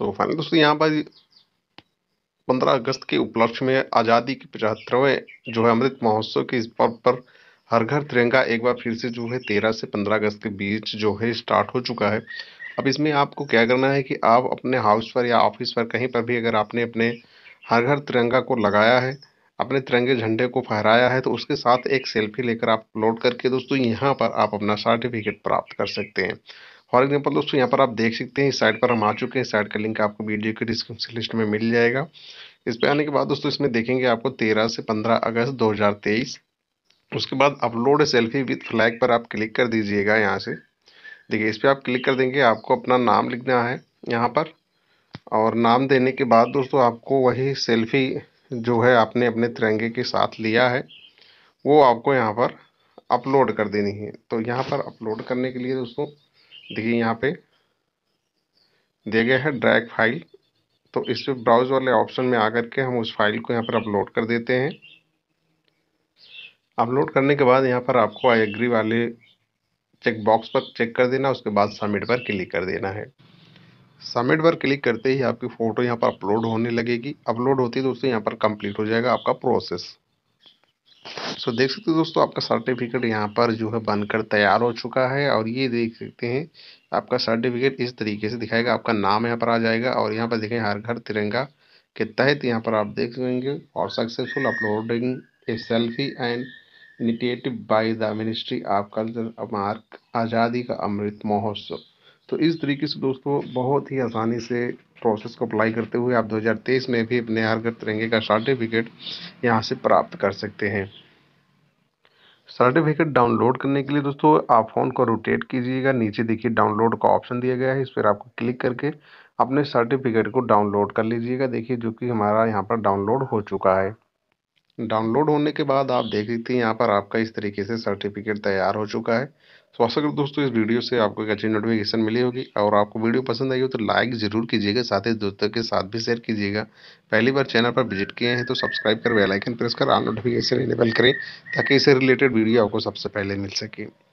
तो फाइनल दोस्तों यहाँ पर 15 अगस्त के उपलक्ष्य में आज़ादी के 75वें जो है अमृत महोत्सव के इस पर्व पर हर घर तिरंगा एक बार फिर से जो है 13 से 15 अगस्त के बीच जो है स्टार्ट हो चुका है। अब इसमें आपको क्या करना है कि आप अपने हाउस पर या ऑफिस पर कहीं पर भी अगर आपने अपने हर घर तिरंगा को लगाया है, अपने तिरंगे झंडे को फहराया है, तो उसके साथ एक सेल्फी लेकर आप अपलोड करके दोस्तों यहाँ पर आप अपना सर्टिफिकेट प्राप्त कर सकते हैं। फॉर एग्जाम्पल दोस्तों यहाँ पर आप देख सकते हैं, इस साइट पर हम आ चुके हैं। साइट का लिंक आपको वीडियो के डिस्क्रिप्शन लिस्ट में मिल जाएगा। इस पर आने के बाद दोस्तों इसमें देखेंगे आपको 13 से 15 अगस्त 2023, उसके बाद अपलोड सेल्फी विथ फ्लैग पर आप क्लिक कर दीजिएगा। यहाँ से देखिए, इस पर आप क्लिक कर देंगे। आपको अपना नाम लिखना है यहाँ पर, और नाम देने के बाद दोस्तों आपको वही सेल्फी जो है आपने अपने तिरंगे के साथ लिया है वो आपको यहाँ पर अपलोड कर देनी है। तो यहाँ पर अपलोड करने के लिए दोस्तों देखिए यहाँ पे दिया गया है ड्रैग फाइल, तो इस पर ब्राउज वाले ऑप्शन में आकर के हम उस फाइल को यहाँ पर अपलोड कर देते हैं। अपलोड करने के बाद यहाँ पर आपको आई एग्री वाले चेकबॉक्स पर चेक कर देना, उसके बाद सबमिट पर क्लिक कर देना है। सबमिट पर क्लिक करते ही आपकी फ़ोटो यहाँ पर अपलोड होने लगेगी। अपलोड होती है दोस्तों यहाँ पर कंप्लीट हो जाएगा आपका प्रोसेस। सो देख सकते हो दोस्तों आपका सर्टिफिकेट यहाँ पर जो है बनकर तैयार हो चुका है, और ये देख सकते हैं आपका सर्टिफिकेट इस तरीके से दिखाएगा। आपका नाम यहाँ पर आ जाएगा, और यहाँ पर देखें हर घर तिरंगा के तहत यहाँ पर आप देख सकेंगे, और successful uploading a selfie and initiative by the ministry of culture mark आज़ादी का अमृत महोत्सव। तो इस तरीके से दोस्तों बहुत ही आसानी से प्रोसेस को अप्लाई करते हुए आप 2023 में भी अपने हर घर तिरंगे का सर्टिफिकेट यहां से प्राप्त कर सकते हैं। सर्टिफिकेट डाउनलोड करने के लिए दोस्तों आप फ़ोन को रोटेट कीजिएगा। नीचे देखिए डाउनलोड का ऑप्शन दिया गया है, इस पर आपको क्लिक करके अपने सर्टिफिकेट को डाउनलोड कर लीजिएगा। देखिए जो कि हमारा यहाँ पर डाउनलोड हो चुका है। डाउनलोड होने के बाद आप देख सकते हैं यहाँ पर आपका इस तरीके से सर्टिफिकेट तैयार हो चुका है। तो आशा करता हूं दोस्तों इस वीडियो से आपको एक अच्छी नोटिफिकेशन मिली होगी, और आपको वीडियो पसंद आई हो तो लाइक ज़रूर कीजिएगा, साथ ही दोस्तों के साथ भी शेयर कीजिएगा। पहली बार चैनल पर विजिट किए हैं तो सब्सक्राइब कर बेल आइकन प्रेस कर ऑल नोटिफिकेशन इनेबल करें ताकि इससे रिलेटेड वीडियो आपको सबसे पहले मिल सके।